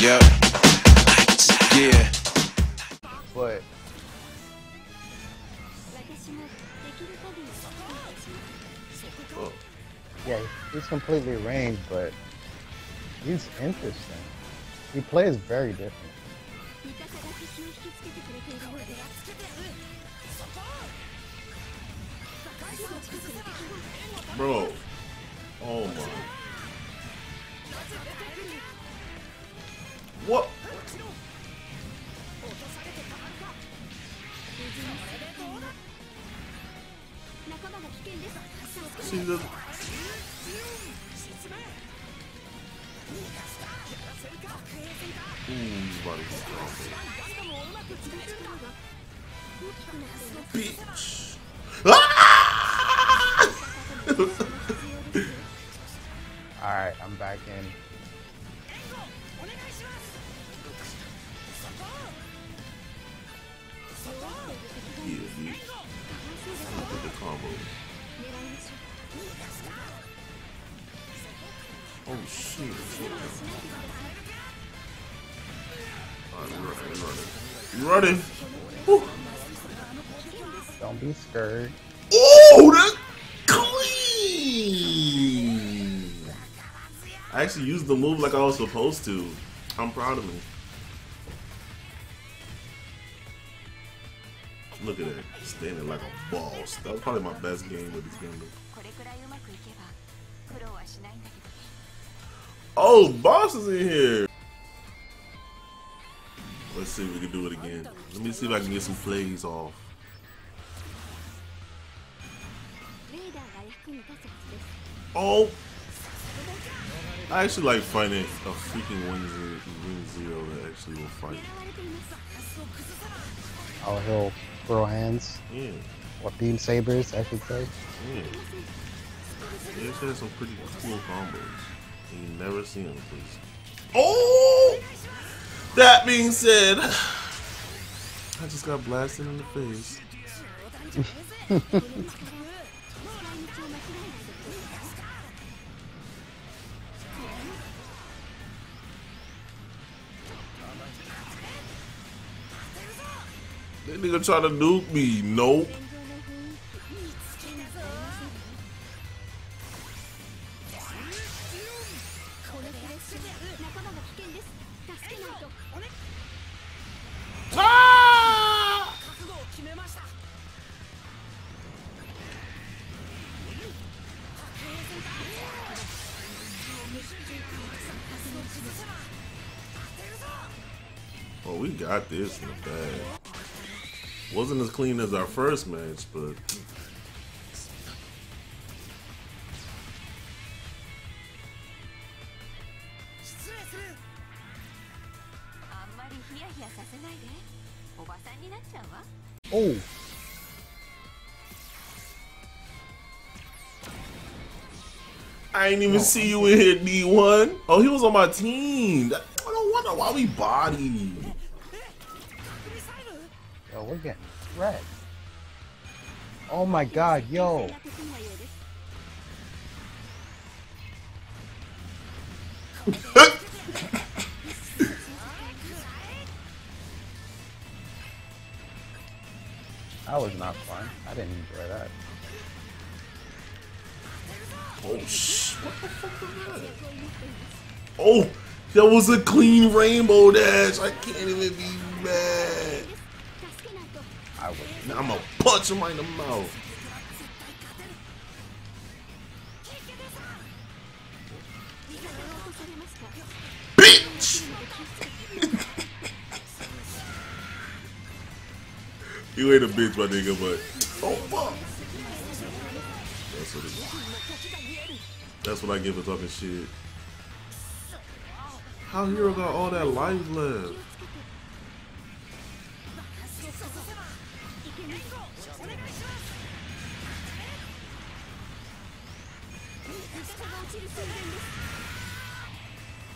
Yep. Yeah. What? Whoa. Yeah, he's completely ranged, but he's interesting. He plays very different. Bro. Oh my. What? See the... Bitch. Alright, I'm back in. Yeah, dude. I don't think the combo. Oh shit, shit. Alright, we're running. We're running. Don't be scared. Oh, that's clean! I actually used the move like I was supposed to. I'm proud of me. Look at it, standing like a boss. That was probably my best game with this game. Oh, boss is in here. Let's see if we can do it again. Let me see if I can get some plays off. Oh, I actually like fighting a freaking Win Zero that actually will fight. Oh, he'll throw hands. Yeah. Or beam sabers, I should say. Yeah. They actually have some pretty cool combos. You never see them, please. Oh! That being said, I just got blasted in the face. That nigga trying to nuke me. Nope. Ah! Oh, we got this in the bag. Wasn't as clean as our first match, but... Oh! I ain't even see you in here, D1. Oh, he was on my team. I don't wonder why we bodied. Yo, we're getting red. Oh my god, yo. That was not fun. I didn't enjoy that. Oh shh. What the fuck was that? Oh, that was a clean Rainbow Dash. I can't even be mad. I'm gonna punch him right in the mouth. Bitch! You ain't a bitch, my nigga, but. Oh, fuck! That's what it is. That's what I give for talking shit. How Hero got all that life left?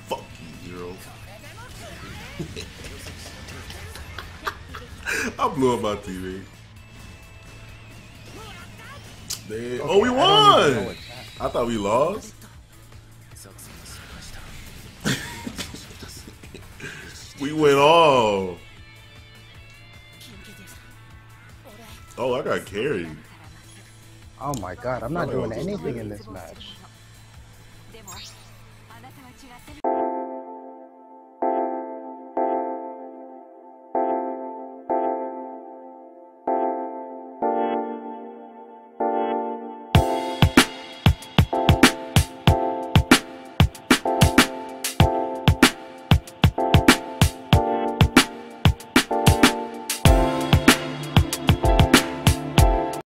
Fuck you, Hero. I blew up my TV. Okay, oh, we won! I thought we lost. We went all. Oh, I got carried. Oh my god, I'm not doing anything in this match.